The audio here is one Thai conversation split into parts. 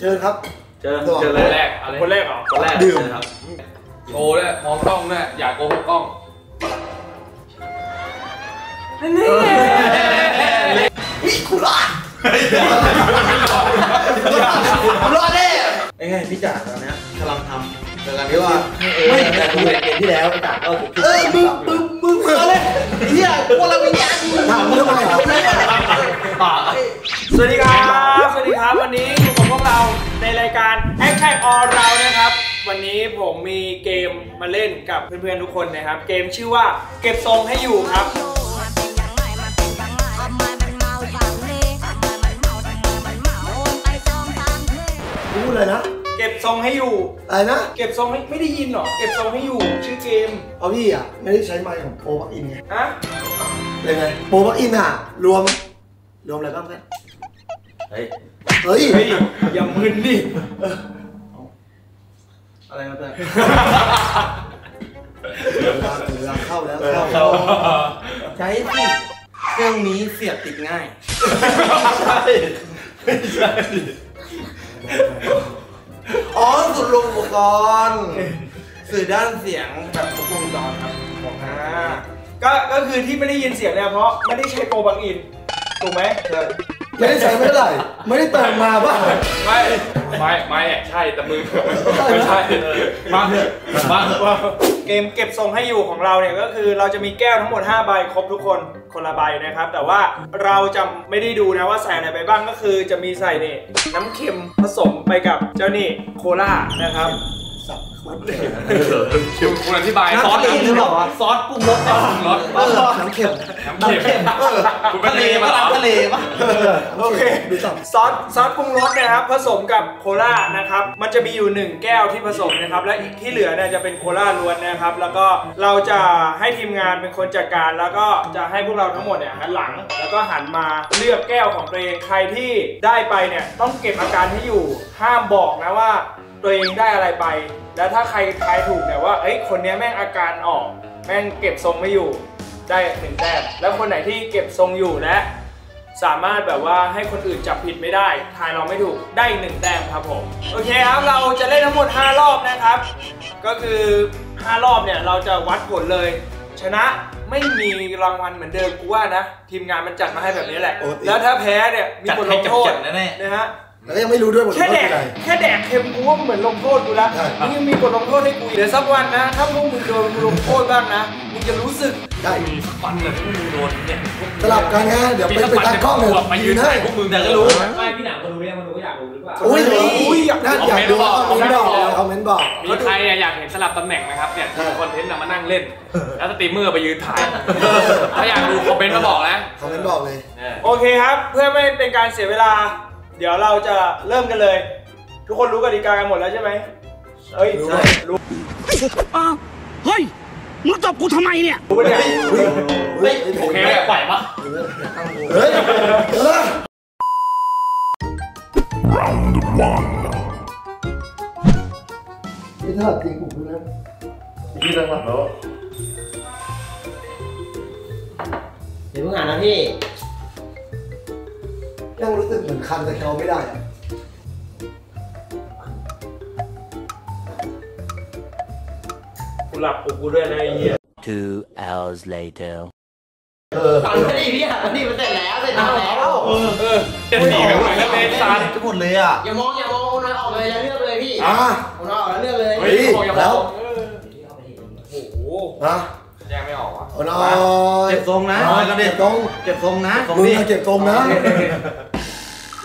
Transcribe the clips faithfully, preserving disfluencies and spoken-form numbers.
เชิญครับเชิญเชิญเลยแรกอะไรคนแรกเหรอคนแรกดื่มครับโชว์ด้วยมองกล้องด้วยอย่าโกหกกล้องนี่คุณรอดคุณรอดดิไอ้ไงพี่จ๋าตอนนี้กำลังทำแต่การที่ว่าไม่แต่ดูเกมที่แล้วจ๋าก็เออมึงมึงมึงอะไรเนี่ยพวกเราวิญญาณถามมึงอะไรสวัสดีครับสวัสดีครับวันนี้อยู่กับพวกเราในรายการแอคแท็กออลเรานะครับวันนี้ผมมีเกมมาเล่นกับเพื่อนๆทุกคนนะครับเกมชื่อว่าเก็บทรงให้อยู่ครับพูดเลยนะเก็บทรงให้อยู่อะไรนะเก็บทรงไม่ไม่ได้ยินหรอเก็บทรงให้อยู่ชื่อเกมเอาพี่อ่ะไม่ได้ใช้ไมค์ของโปรบักอินไงฮะเลยไงโปรบักอินอ่ะรวมรวมอะไรบ้างกันเฮ้ยเฮ้ยอย่ามึนดิอะไรครับเนี่ยเข้าแล้วเข้าใช้สิเครื่องนี้เสียบติดง่ายใช่ใช่อ๋อสุดลงอุปกรณ์สื่อด้านเสียงแบบครบวงจรครับบอกนะก็ก็คือที่ไม่ได้ยินเสียงเนี่ยเพราะไม่ได้ใช้โปรบังอินถูกไหมไม่ได้ใช้ไม่ได้ไม่ได้เติมมาบ้างไม่ไม่ไม่ใช่แต่มือไม่ใช่มามาเกมเก็บทรงให้อยู่ของเราเนี่ยก็คือเราจะมีแก้วทั้งหมดห้าใบครบทุกคนคนละใบนะครับแต่ว่าเราจะไม่ได้ดูนะว่าใส่อะไรไปบ้างก็คือจะมีใส่เนี่ยน้ำเค็มผสมไปกับเจ้านี่โคล่านะครับสับครบเลยคุณอธิบายซอสนี่หรอซอสปรุงรสปรุงรสน้ำเค็มน้ำเค็มทะเลปะทะเลปะโอเคซอสซอสปรุงรสนะครับผสมกับโคล่านะครับมันจะมีอยู่หนึ่งแก้วที่ผสมนะครับและอีกที่เหลือเนี่ยจะเป็นโคล่าล้วนนะครับแล้วก็เราจะให้ทีมงานเป็นคนจัดการแล้วก็จะให้พวกเราทั้งหมดเนี่ยหันหลังแล้วก็หันมาเลือกแก้วของตัวเองใครที่ได้ไปเนี่ยต้องเก็บอาการให้อยู่ห้ามบอกนะว่าตัวเองได้อะไรไปแล้วถ้าใครทายถูกเนี่ยว่าเอ้ยคนนี้แม่งอาการออกแม่งเก็บทรงไม่อยู่ได้หนึ่งแต้มแล้วคนไหนที่เก็บทรงอยู่และสามารถแบบว่าให้คนอื่นจับผิดไม่ได้ทายเราไม่ถูกได้หนึ่งแต้มครับผมโอเคครับเราจะเล่นทั้งหมดห้ารอบนะครับก็คือห้ารอบเนี่ยเราจะวัดผลเลยชนะไม่มีรางวัลเหมือนเดิมกูว่านะทีมงานมันจัดมาให้แบบนี้แหละแล้วถ้าแพ้เนี่ยมีบทลงโทษนะฮะแล้วยังไม่รู้ด้วยแค่แดกแค่แดกเค็มกูว่าเหมือนลงโทษกูแล้วมึงยังมีบทลงโทษให้กูเดี๋ยวสักวันนะถ้าพวกมึงโดนลงโทษบ้างนะมึงจะรู้สึกได้มีฟันเลยพวกมึงโดนเนี่ยสลับกันนะเดี๋ยวไปไปตัดข้อหนึ่งไปยืนให้พวกมึงแต่ก็รู้ไม่พี่หนังก็รู้เนี่ยมันรู้ก็อยากรู้หรือเปล่าอุ้ยอุ้ยอยากอยากดูคอมเมนต์บอกคอมเมนต์บอกมีใครอยากเห็นสลับตำแหน่งนะครับเนี่ยคอนเทนต์มานั่งเล่นแล้วสตรีมเมอร์ไปยืนถ่ายถ้าอยากดูคอมเมนต์มาบอกนะคอมเมนต์บอกเลยโอเคครับเพื่อไม่เป็นการเสียเวลาเดี๋ยวเราจะเริ่มกันเลยทุกคนรู้กติกากันหมดแล้วใช่ไหมเฮ้ยใช่รู้อ้าวเฮ้ยมึงตบกูทำไมเนี่ยรู้เนี่ยเฮ้ยโอเคไหวปะเฮ้ยเฮ้ย round one นี่ถ้าตีกูเพื่อนพี่ตั้งหลักแล้วเดี๋ยวเพิ่งอ่านนะพี่ยังรู้สึกเหมือนคันแต่เขาไม่ได้กูหลับกูด้วยนะไอ้เหี้ย two hours later เออตอนนี้พี่หันนี่มันเสร็จแล้วเสร็จแล้วเออเออเจ็ดสี่แล้วเมย์ซานจะหมดเลยอ่ะอย่ามองอย่ามองคนนั้นออกเลยแล้วเลือกเลยพี่อ่ะคนนั้นออกแล้วเลือกเลยแล้วโอ้โหนะแยกไม่ออกวะเก็บทรงนะเก็บทรงเก็บทรงนะมึงเก็บทรงนะ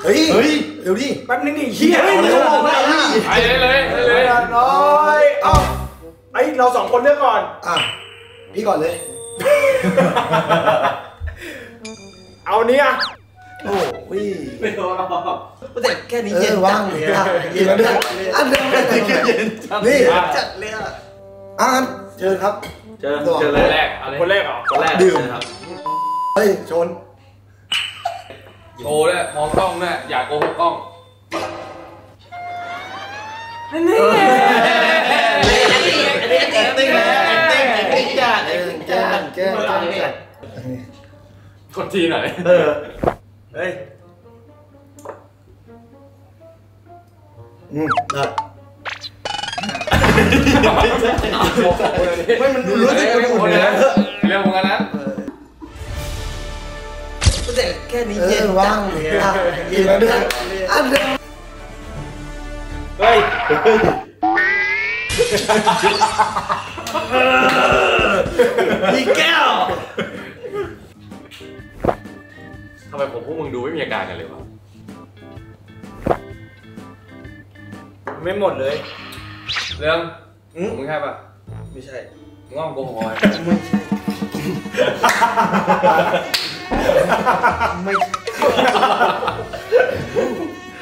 เฮ้ยเดี๋ยวดิแป๊บนึงดิเฮียเลยเลยเลยเลยน้อยเอาไอเราสองคนเลือกก่อนอ่ะพี่ก่อนเลยเอาเนี้ยโอ้ยไม่รอแต่แค่นี้เย็นว่างเลยอ่ะเย็นเลยอันเดิมเลยเย็นนี่จัดเลยอ่ะอ่ะเจอครับเจอเจอเลยแรกคนแรกเหรอคนแรกดื่มครับเฮ้ยชนโชว์ด้วยมองกล้องด้วยอย่าโกหกกล้องนี่ติ้งติ้งติ้งจ้าติ้งจ้าติ้งจ้ากดทีหน่อยเฮ้ย อืมเลิศไม่มันรู้สึกเป็นคนเลยนะเรื่องของกันนะแต่แค่นี้เย็นว่างเลยเย็นเดือดอันเดือดเฮ้ยพี่แก้วทำไมผมพวกมึงดูไม่มีอาการกันเลยวะไม่หมดเลยเรื่องมึงใช่ปะไม่ใช่งอกโกหอยไม่ใช่ไม่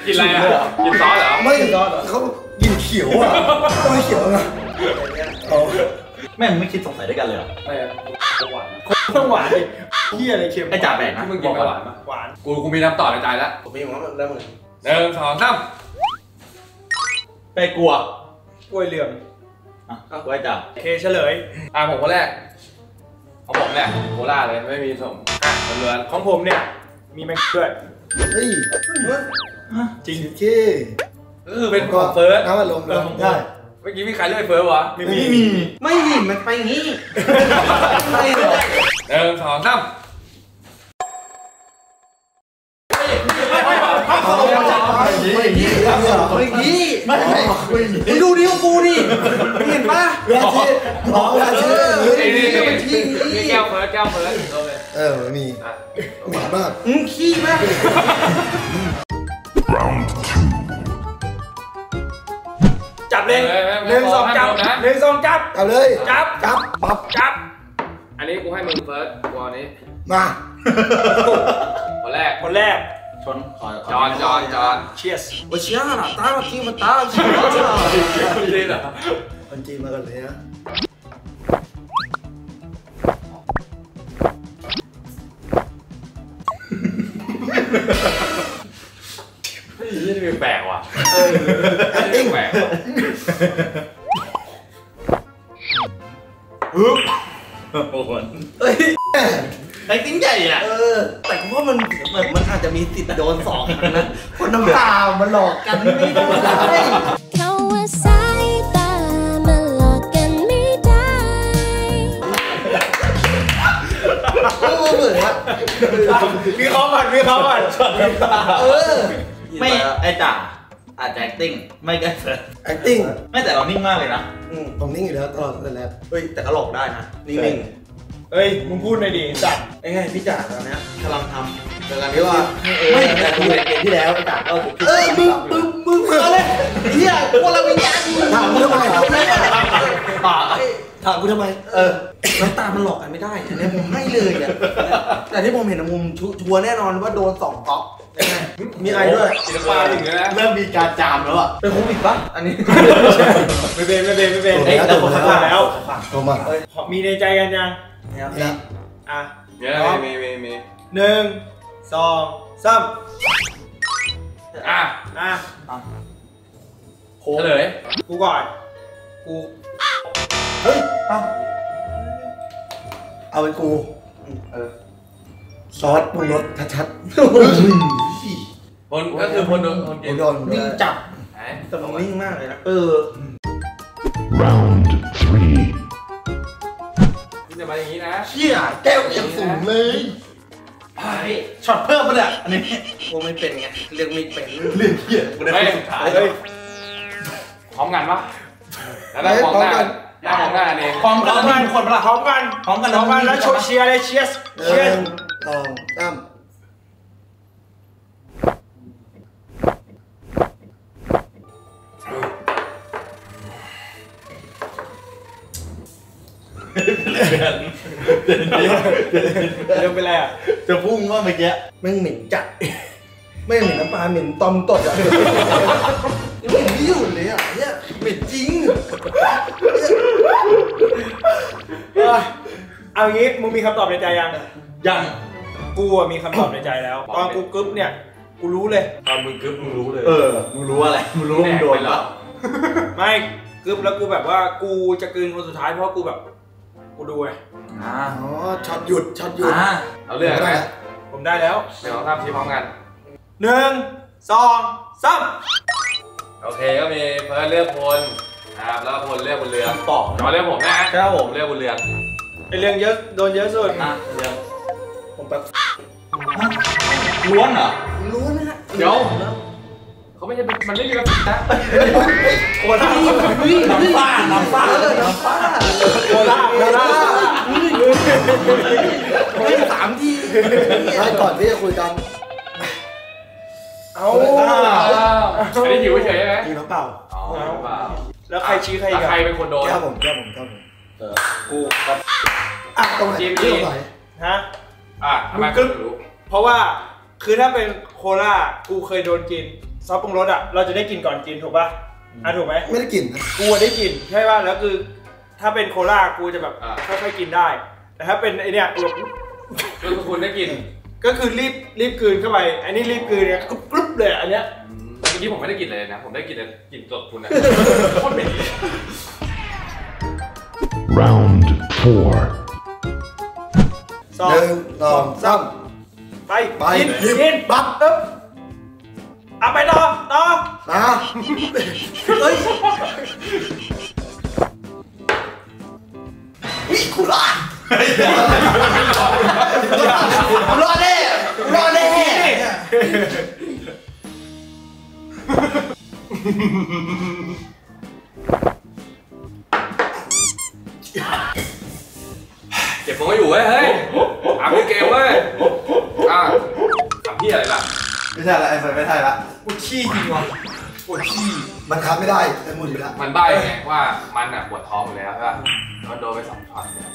กินอะไรอ่ะกินซอสเหรอไม่กินซอสเหรอเขากินเขียวอ่ะเขาเขียวอ่ะแม่งไม่คิดสงสัยด้วยกันเลยหรอไม่อะหวานต้องหวานดิเฮียอะไรเค็มไอจ่าแบ่งนะมึงกินหวานหวานกูกูมีน้ำต่อในใจแล้วผมมีมันได้หมดหนึ่งสองสามไปกลัวกล้วยเหลืองอ่ะกล้วยจ่าเคเฉลยอ่ะผมคนแรกของผมเนี่ยโคล่าเลยไม่มีสมอ่ะเหลือของผมเนี่ยมีแม็กซ์ด้วยเฮ้ยจริงจีเออเป็นของเฟิร์สน้ำอารมณ์เลยได้เมื่อกี้มีใครเลื่อยเฟิร์สวะไม่มีไม่มีมันไปงี้ไม่หรอกเดิมสองซ้ำไม่ดีไม่ดีไม่ดีดูดิของกูนี่เห็นปะเวลาที่ร้องเวลาที่นี่ก็เป็นที่นี่แก้วเฟิร์สแก้วเฟิร์สเออมีหมาบ้าอืมขี้มาก round two จับเลยหนึ่งสองจับหนึ่งสองจับเอาเลยจับจับปั๊บจับอันนี้กูให้มึงเฟิร์สวอลนี้มาคนแรกคนแรกชนจอนจอนจอนเชียร์สโอเชียร์นะตาทีมันตาชียร์คนจีนเหรอคนจีนมากันเลยนะเฮ้ยนี่เป็นแปลกว่ะเออนี่แปลกว่ะฮึบโอ้โหเฮ้ยไอ้ติ้งใหญ่อะแต่เพราะมันมันอาจจะมีติดโดนสองนะคนน้ำตามันหลอกกันไม่ได้เขาว่าสายตามันหลอกกันไม่ได้ก็เหมือนครับมีเขาบัดมีเขาบัดช็อตน้ำตาเออไม่ไอ้จ่าอาจจะ acting ไม่ก็ acting ไม่แต่เรานิ่งมากเลยนะผมนิ่งอยู่แล้วตลอดแต่แล้วเฮ้ยแต่ก็หลอกได้นะนิ่งเฮ้ยมึงพูดหน่อยดิจัดไอ้ไงพี่จัดตอนนี้กำลังทำแต่การที่ว่าไม่แต่ดูเกมที่แล้วจัดก็เอ้ยมึงมึงมึงอะไรเฮียคนละวิญญาณถามกูทำไมถามกูทำไมเออน้ำตามันหลอกกันไม่ได้อันนี้ผมให้เลยอ่ะแต่ที่ผมเห็นมุมชัวร์แน่นอนว่าโดนสองก๊อกมีอะไรด้วยศิลปะหนึ่งนะเริ่มมีการจามแล้วอ่ะเป็นโควิดปะอันนี้ไม่เป็นไม่เป็นไม่เป็นเอ้ยเราผ่านแล้วผมมามีในใจกันยังเนี่ยอ่ะเดี๋ยวมีมีมีหนึ่งสองสามอ่ะอ่ะโค้งเลยกูก่อนกูเฮ้ยเอาเอาเป็นกูเออซอสปรุงรสชัดๆคนก็คือคนโดนคนโดนนิ่งจับแต่มันนิ่งมากเลยนะเออ round threeมาอย่างนี้นะเชี่ยแก้วยังสูงเลยช็อตเพิ่มมาเนี่ยอันนี้กูไม่เป็นไงเรื่องไม่เป็นเรื่องเชี่ยกูได้สุดท้ายเลยพร้อมกันปะแล้วพร้อมกันพร้อมกันเองพร้อมกันคนประหลาดพร้อมกันพร้อมกันพร้อมกันแล้วโชว์เชียร์เลยเชียร์เชียร์ลองตั้มเรื่องเป็นไรอ่ะจะพุ่งว่าเมื่อกี้แม่งเหม็นจัดไม่เหม็นน้ำปลาเหม็นตอมตดอ่ะเหม็นที่อยู่เลยอ่ะเนี่ยเหม็นจริงเอางี้มึงมีคำตอบในใจยังยังกูมีคำตอบในใจแล้วตอนกูกึ๊บเนี่ยกูรู้เลยตอนมึงกึ๊บมึงรู้เลยเออมึงรู้อะไรมึงรู้มึงโดนแล้วไม่กึ๊บแล้วกูแบบว่ากูจะกลืนคนสุดท้ายเพราะกูแบบกูดูไงอ๋อช็อตหยุดช็อตหยุดเอาเรื่องอะไรผมได้แล้วเดี๋ยวเราทำทีพร้อมกันหนึ่งสองสาม โอเคก็มีเฟิร์สเลือกพลนะครับแล้วพลเลือกบุญเรืองต่อจอเลือกผมนะครับผมเลือกบุญเรืองไอเรื่องเยอะโดนเยอะสุดนะเรื่องผมแบบล้วนเหรอล้วนนะเดี๋ยวเขาไม่ใช่มันไม่เรียกนะโคลาน้ำฟ้าน้ำฟ้าน้ำฟ้าโคลาโคลาไม่สามทีให้ก่อนที่จะคุยกันเอาอันนี้หิวเฉยใช่ไหมหิวน้ำเปล่าแล้วใครชี้ใครกับใครเป็นคนโดนแก้วผมแก้วผมแก้วผมกูกับอ่ะตรงไหนตรงไหนฮะอ่ะทำไมก็รู้เพราะว่าคือถ้าเป็นโคลากูเคยโดนกินซอสปรุงรสอ่ะเราจะได้กินก่อนกินถูกป่ะอ่ะถูกไหมไม่ได้กินกูได้กินใช่ป่ะแล้วคือถ้าเป็นโคลากูจะแบบค่อยๆกินได้แต่ถ้าเป็นไอเนี้ยกูก็คุณได้กินก็คือรีบรีบกืนเข้าไปอันนี้รีบกืนเนี่ยกรุ๊บเลยอันเนี้ยเมื่อกี้ผมไม่ได้กินเลยนะผมได้กินแต่กินตัวคุณนะโคตรเหม็น round four สอง สอง สามไปไปกินบัตรเอาไปต่อต่อนะเฮ้ยวิ่งกูรอดรอดแน่รอดแน่เก็บผมก็อยู่เว้ยเฮ้ยอ่ะพี่เกมเว้ยอ่ะทำที่อะไรล่ะไม่ใช่ละไอ้เฟิร์นไม่ใช่ละปวดขี้จริงวะปวดขี้มันคับไม่ได้ไอ้มูอยู่แล้วมันใบ้ไงว่ามันอ่ะปวดท้องอยู่แล้วใช่ป่ะมันโดนไปสองช็อตเนี่ย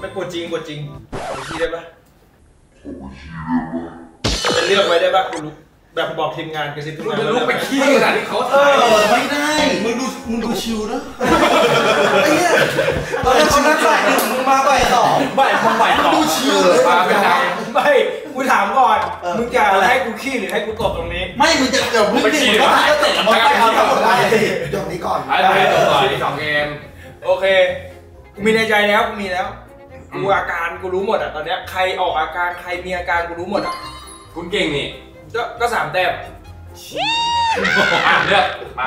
ไม่ปวดจริงปวดจริงปวดขี้ได้ปะเป็นเลือกไว้ได้ปะคุณลุกแบบบอกทีมงานกระซิบทุกคนแล้วลุกไปขี้ขนาดที่เขาเออไม่ได้มึงดูมึงดูชิวนะไอ้เนี่ยตอนนั้นนักบ่ายหนึ่งมึงมาบ่ายสองบ่ายคนบ่ายสองดูชิวเลยมาเป็นไงไม่กูถามก่อนมึงจะให้กูขี้หรือให้กูตบตรงนี้ไม่มึงจะเดี๋ยวมึงดิก็ได้ก็เตะบอลไปเอาทั้งหมดได้จบนี้ก่อนไปจบก่อนสองเกมโอเคกูมีในใจแล้วกูมีแล้วกูอาการกูรู้หมดอ่ะตอนนี้ใครออกอาการใครมีอาการกูรู้หมดอ่ะคุณเก่งนี่ก็สามแต้มอ่ะเลือกมา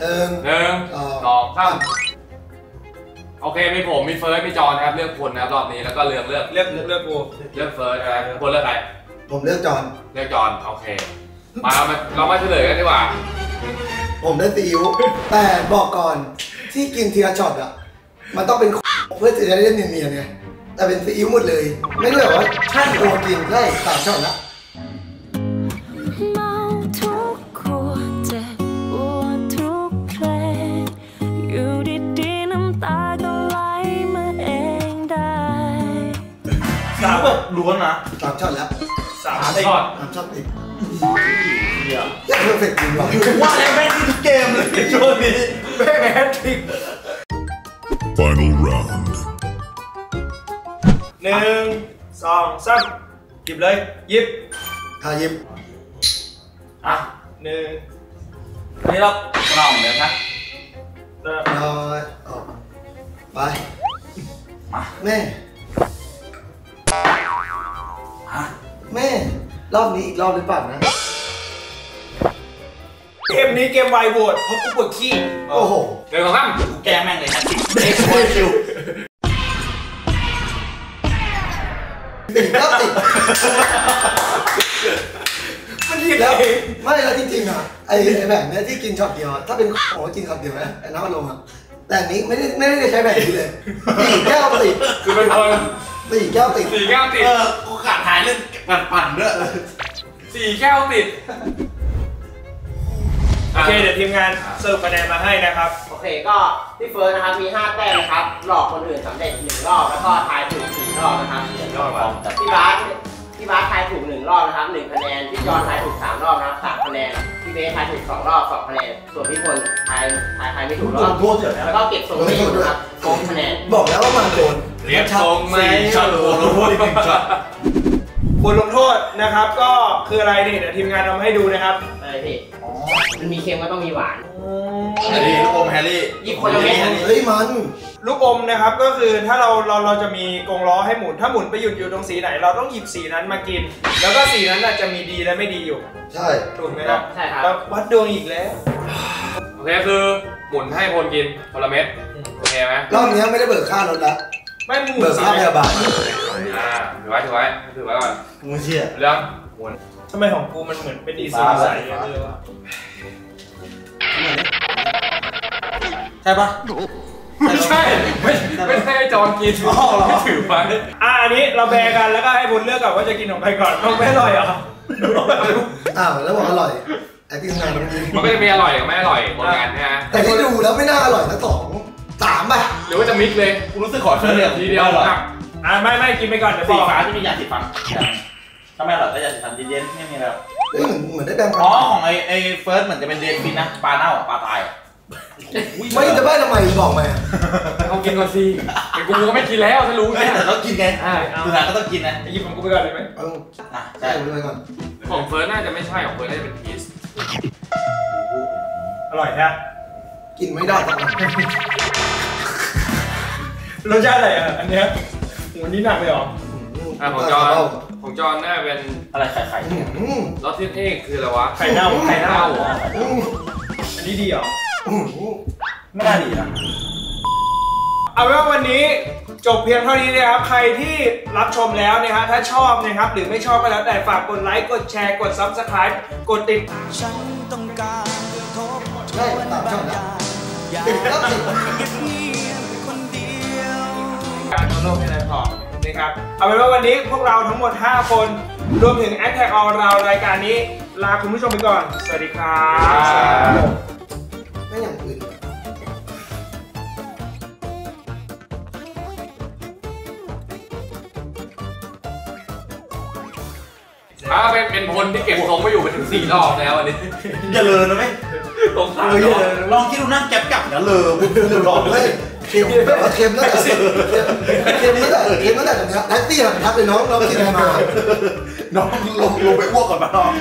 หนึ่งหนึ่งสองสามโอเคมีผมมีเฟิร์สมีจอนนะครับเลือกคนนะครับรอบนี้แล้วก็เลือกเลือกเลือกเลือกกูเลือกเฟิร์สนะคนเลือกใครผมเลือกจอนเลือกจอนโอเคมาเรามาเรามาเฉลยกันดีกว่าผมได้ซีอิ๊วแต่บอกก่อนที่กินทีละช็อตอ่ะมันต้องเป็นเพื่อจะได้เล่นเนียนๆไงแต่เป็นซีอิ๊วหมดเลยไม่รู้ว่าท่านโอกินได้สามช็อตละล้วนนะสามช็อตแล้วสามช็อตสามช็อตอีกเดี๋ยวยังไม่เสร็จจริงหรอว่าแล้วแม่งที่ทุกเกมเลยช่วงนี้แม่งแฮตทริก Final round หนึ่งสองสามหยิบเลยหยิบถ้าหยิบอ่ะหนึ่งนี่เราเราเหมือนเดิมนะเราออกไปมาแม่แม่รอบนี้อีกรอบหรือเปล่านะเกมนี้เกมไวโหวตเพราะกูปวดขี้โอ้โหเดี๋ยวก่อนครับกูแกแม่งเลยนะเด็กโคตรชิวติดแล้วติดมันติดแล้วไม่แล้วจริงๆอ่ะไอ้แบบเนี้ยที่กินช็อตเดียวถ้าเป็นของกินช็อตเดียวนะไอ้น้ำมันลงอ่ะแต่นี้ไม่ได้ไม่ได้ใช้แบบนี้เลยติดแก้วติดคือเป็นคนสี่แก้วติดสี่แก้วติดเออกูขาดหายเรื่องปั่นปั่นด้วยสี่แก้วติดโอเคเดี๋ยวทีมงานเสิร์ฟคะแนนมาให้นะครับโอเคก็พี่เฟิร์สนะครับมีห้าแต้มนะครับหลอกคนอื่นสำเร็จหนึ่งรอบแล้วก็ทายถูกสี่รอบนะครับหนึ่งรอบแต่พี่บาสพี่บาสทายถูกหนึ่งรอบนะครับหนึ่งคะแนนพี่จอนทายถูกสามรอบนะครับสามคะแนนพี่เบสทายถูกสองรอบสองคะแนนส่วนพี่พลทายทายไม่ถูกรอบแล้วก็เก็บส่งไม่ถูกครับสองคะแนนบอกแล้วว่ามันโดนเรียบทองไม่ช็อตบทลงโทษบทลงโทษนะครับก็คืออะไรนี่เดี๋ยวทีมงานทำให้ดูนะครับอะไรพี่มันมีเค็มก็ต้องมีหวานแฮร์รี่ลูกอมแฮร์รี่ยิบคนละเม็ดเฮ้ยมัน ลูกอมนะครับก็คือถ้าเราเราเราจะมีกรงล้อให้หมุนถ้าหมุนไปหยุดอยู่ตรงสีไหนเราต้องหยิบสีนั้นมากินแล้วก็สีนั้นจะมีดีและไม่ดีอยู่ใช่ถูกไหมครับใช่ครับแล้ววัดดวงอีกแล้วโอเคคือหมุนให้พลกินพลเม็ดโอเคไหมรอบนี้ไม่ได้เบิกค่ารถละไม่เบิกค่าพยาบาลอ่าถือไว้ถือไว้ถือไว้ก่อนมึงเชี่ยเรื่องหมุนทำไมของกูมันเหมือนเป็นดีซีใสเลยวะใช่ปะไม่ใช่ไม่ไม่ใช่จอนกินอ๋อเหรอถือไปอ่ะอันนี้เราแบ่งกันแล้วก็ให้บุญเลือกก่อนว่าจะกินของใครก่อนต้องไม่อร่อยเหรออ้าวแล้วบอกอร่อยไอ้ที่งานมันก็จะมีอร่อยกับไม่อร่อยบนงานใช่ไหมแต่ที่ดูแล้วไม่น่าอร่อยทั้งสองสามป่ะหรือว่าจะมิกเลยกูรู้สึกขอเชิญทีเดียวอร่อยอ่ะไม่ไม่กินไปก่อนสีฟ้าที่มียาสีฟ้าถ้าไม่อร่อยก็ยาสีฟ้าเย็นๆไม่มีแล้วเหมือนได้แบ่งอ๋อของไอ้ไอ้เฟิร์สเหมือนจะเป็นเดนฟินนะปลาเน่าปลาตายไม่จะบ้าทำไมบอกมาเขากินก่อนสิแต่กูก็ไม่กินแล้วฉันรู้แต่เขากินไงสุดท้ายก็ต้องกินนะหยิบของกูไปก่อนเลยไหมอ่ะใช่ไปก่อนของเฟิร์สน่าจะไม่ใช่ของเฟิร์สน่าจะเป็นพีซอร่อยนะกินไม่ได้รสชาติอะไรอ่ะอันเนี้ยวันนี้หนักเลยหรอของจอนของจอนน่าเป็นอะไรไข่ไข่รสที่เท่คืออะไรวะไข่เน่าไข่เน่าอันนี้ดีหรอไม่ได้ดีนะเอาเป็นว่าวันนี้จบเพียงเท่านี้นะครับใครที่รับชมแล้วนะฮะถ้าชอบนะครับหรือไม่ชอบก็แล้วแต่ฝากกดไลค์กดแชร์กด ซับสไครบ์ กดติดตามช่องนะครับเอาเป็นว่าวันนี้พวกเราทั้งหมดห้าคนรวมถึง แอทแทค All Round รายการนี้ลาคุณผู้ชมไปก่อนสวัสดีครับอ่าเป็นเป็นพลที่เก็บทรงไม่อยู่มาถึงสี่รอบแล้วอันนี้อย่าเลอนะไหมตรงสามลองคิดดูนั่งแก็บกับอย่าเลอบุบบุบลองเลยเค็มแบบเค็มแล้วแต่เค็มแล้วแต่เค็มแล้วแต่แบบนี้แท็กซี่แบบทับเลยน้องน้องกินอะไรมาน้องลงลงไปอ้วกก่อนมาน้อง